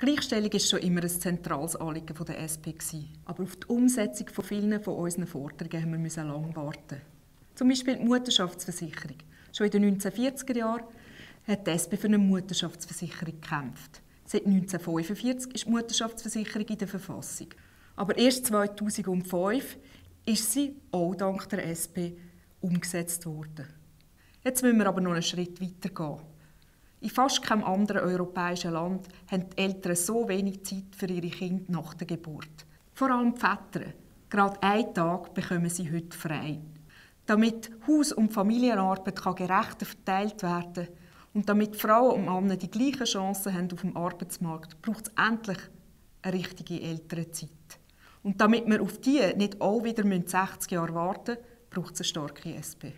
Gleichstellung war schon immer ein zentrales Anliegen der SP. Aber auf die Umsetzung von vielen von unseren Forderungen mussten wir lange warten. Zum Beispiel die Mutterschaftsversicherung. Schon in den 1940er Jahren hat die SP für eine Mutterschaftsversicherung gekämpft. Seit 1945 ist die Mutterschaftsversicherung in der Verfassung. Aber erst 2005 ist sie auch dank der SP umgesetzt worden. Jetzt müssen wir aber noch einen Schritt weiter gehen. In fast keinem anderen europäischen Land haben die Eltern so wenig Zeit für ihre Kinder nach der Geburt. Vor allem die Väter. Gerade einen Tag bekommen sie heute frei. Damit Haus- und Familienarbeit gerechter verteilt werden kann und damit Frauen und Männer die gleichen Chancen haben auf dem Arbeitsmarkt, braucht es endlich eine richtige Elternzeit. Und damit wir auf die nicht auch wieder 60 Jahre warten müssen, braucht es eine starke SP.